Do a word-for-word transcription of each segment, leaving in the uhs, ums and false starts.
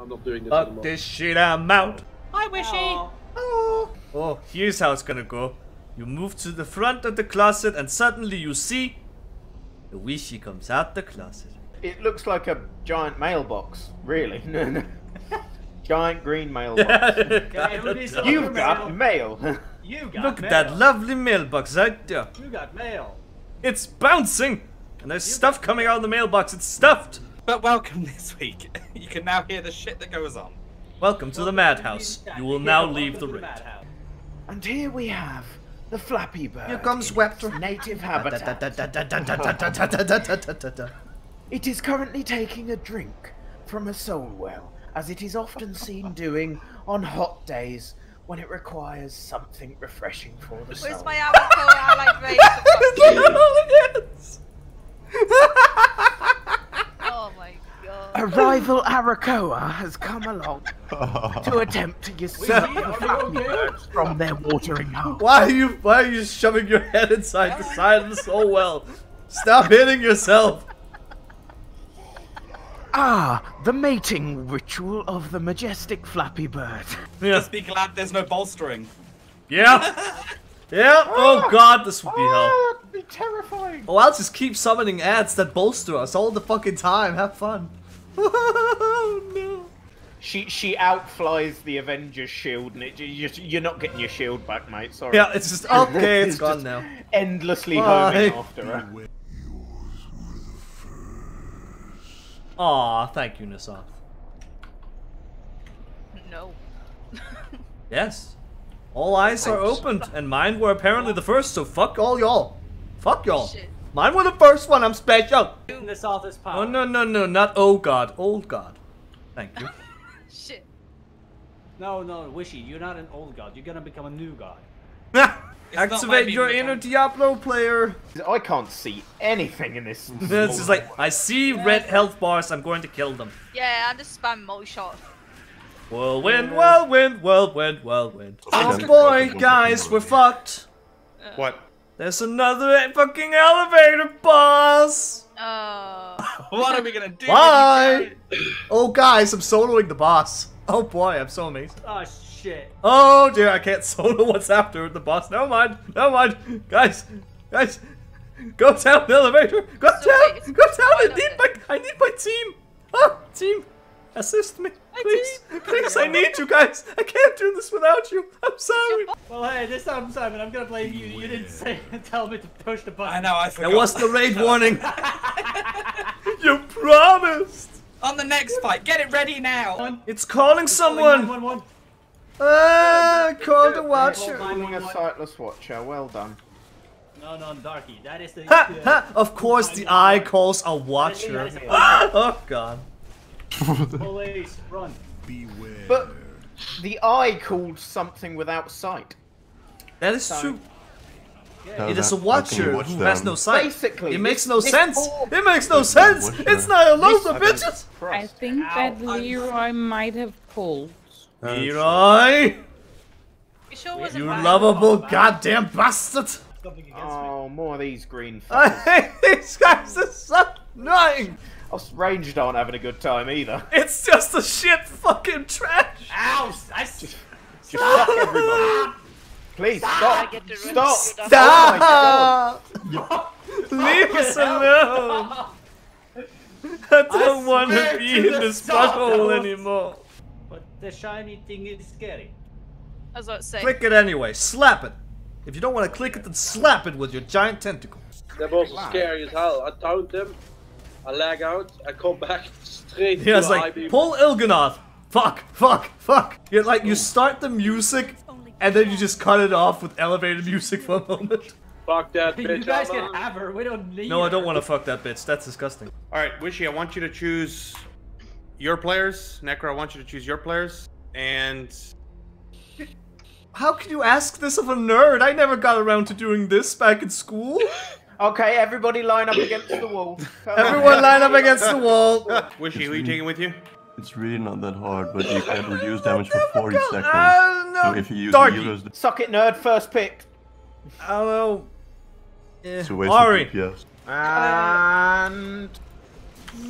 I'm not doing this. Fuck this shit, I'm out. Hi, Wishy. Aww. Oh. Oh, here's how it's gonna go. You move to the front of the closet and suddenly you see the Wishy comes out the closet. It looks like a giant mailbox, really. No, no. Giant green mailbox. You've got mail. You got Look mail. at that lovely mailbox right there. You got mail. It's bouncing. And there's you stuff coming out of the mailbox. It's stuffed. But welcome this week. You can now hear the shit that goes on. Welcome to the madhouse. You will now leave the raid. And here we have the Flappy Bird. Here comes Webster. Native habitat. It is currently taking a drink from a soul well, as it is often seen doing on hot days when it requires something refreshing for the soul. Where's my alcohol? I like vape. Oh my god. A rival Arakoa has come along to attempt to usurp the Flappybirds from their watering hole. Why are you why are you shoving your head inside the side of the soul well? Stop hitting yourself! Ah, the mating ritual of the majestic Flappy Bird. Yeah. Just be glad there's no bolstering. Yeah. Yeah. Oh god, this would be hell. Oh, that'd be terrifying. Oh, I'll just keep summoning ads that bolster us all the fucking time. Have fun. Oh no. She she outflies the Avengers shield, and it, you, you're not getting your shield back, mate. Sorry. Yeah, it's just okay. It's, it's gone now. Endlessly homing after her. Aw, thank you, N'Zoth. No. Yes. All eyes are opened, and mine were apparently the first, so fuck all y'all. Fuck y'all. Mine were the first one, I'm special. N'Zoth is power. Oh, no, no, no, not oh god, old god. Thank you. Shit. No, no, Wishy, you're not an old god. You're gonna become a new god. Activate your inner Diablo player. I can't see anything in this. This is like, I see yeah. red health bars, I'm going to kill them. Yeah, I just spam mo shot. Whirlwind, whirlwind, whirlwind, whirlwind. Oh boy, guys, we're fucked. Uh, what? There's another fucking elevator boss. Uh, what are we gonna do? Bye. Oh guys, I'm soloing the boss. Oh boy, I'm so amazed. Oh shit. Oh dear, I can't solo what's after the boss. Never mind, never mind. Guys, guys, go down the elevator. Go down, so go down. I need my, I need my team. Oh, team, assist me. Please, please, I need you guys. I can't do this without you. I'm sorry. Well, hey, this time, Simon, I'm gonna blame you. You didn't say, tell me to push the button. I know, I forgot. There was the raid warning. You promised. On the next fight, get it ready now! It's calling it's someone! Calling nine one one. Ah, call the watcher! Calling a sightless watcher, well done. No, no, Darky, that is the... Ha! Uh, ha! Of course the eye calls a watcher. Oh god. Police, run. Beware. But the eye called something without sight. That is so, true. Yeah. It is a watcher watch who them? has no sight. Basically, it makes no sense. All... It makes no it's sense. It's Ny'alotha, bitches. I think Ow. that Leroy might have pulled. Leroy, sure you lovable goddamn bastard! Oh, more of these green. I hate these guys. They're so annoying. Us ranged aren't having a good time either. It's just a shit fucking trash. Ow! I just, just fuck everybody. Please stop! Stop! Stop! Stop. Leave us alone! I don't I want to be in this butthole anymore. But the shiny thing is scary. I was about to say. Click it anyway. Slap it. If you don't want to click it, then slap it with your giant tentacle. They're both scary as hell. I taunt them. I lag out. I come back straight. Yeah, it's like pull Ilgon'nath. Fuck! Fuck! Fuck! You're like you start the music. And then you just cut it off with elevated music for a moment. Fuck that bitch. You guys can have her. We don't need No, I don't her. want to fuck that bitch. That's disgusting. Alright, Wishy, I want you to choose your players. Necro, I want you to choose your players. And... How can you ask this of a nerd? I never got around to doing this back in school. Okay, everybody line up against the wall. Everyone line up against the wall. Wishy, who are you taking with you? It's really not that hard, but you can reduce damage for forty seconds. Uh, no. So if you use healers... Suck it, nerd, first pick. Oh, yeah. So Ari. Yes. And...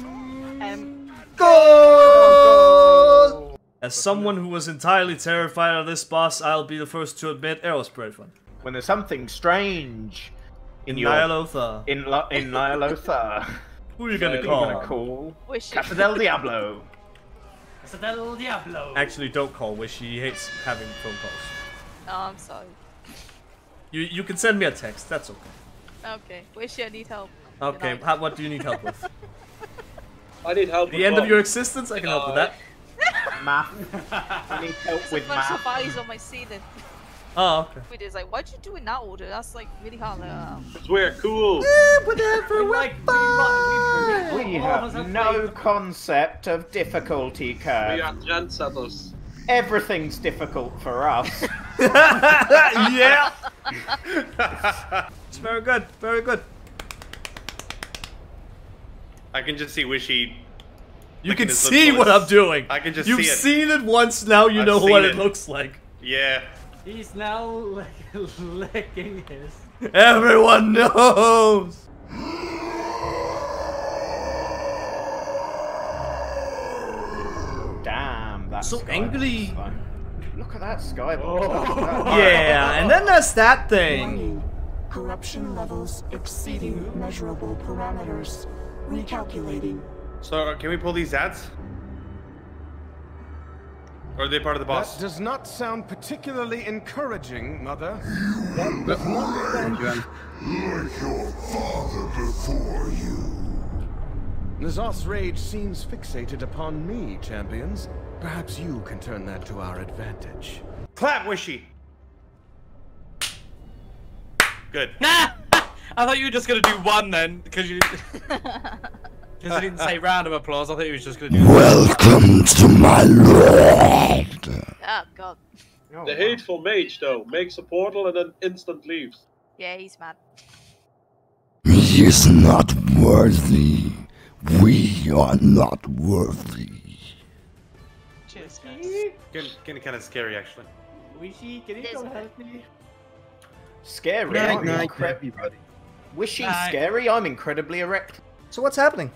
Um, go! As someone who was entirely terrified of this boss, I'll be the first to admit it was pretty fun. When there's something strange in, in your... Ny'alotha. In, in Ny'alotha. Who are you gonna call? Who are you gonna call? Wishy. Casa del Diablo. Casa del Diablo. Actually, don't call Wishy. He hates having phone calls. Oh, I'm sorry. You you can send me a text. That's okay. Okay. Wishy, I need help. Okay. How, what do you need help with? I need help. At the end of your existence, I can help with that. Math. I need help There's with math. There's a bunch math. of eyes on my ceiling. Oh, okay. It is like, why'd you do it in that order? That's like really hard. Because um... we're cool. Yeah, whatever, we're like, fun. We, we, we have, have no concept of difficulty curve. We are trendsetters. Everything's difficult for us. Yeah. It's very good, very good. I can just see Wishy. You can see what I'm doing. I can just see it. You've seen it once, now you know what it looks like. Yeah. He's now like licking his. Everyone knows. Damn, that's so angry. Look at that skybox. Yeah, and then there's that thing. Corruption levels exceeding measurable parameters. Recalculating. So, can we pull these ads? Or are they part of the boss? That does not sound particularly encouraging, Mother. That does not sound like your father before you. N'Zoth's rage seems fixated upon me, champions. Perhaps you can turn that to our advantage. Clap, Wishy! Good. Nah! I thought you were just gonna do one then, because you... Because I didn't say round of applause, I thought he was just going to do Welcome to my lord! Oh god. The hateful mage, though, makes a portal and then instant leaves. Yeah, he's mad. He is not worthy. We are not worthy. Cheers, guys. Getting kind of scary, actually. Wishy, can you come help me? Scary? I'm incredibly buddy. Wishy scary? I'm incredibly erect. So what's happening?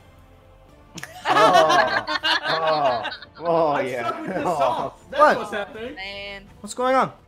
Oh, oh, oh yeah. Oh. What? What's happening? Man. What's going on?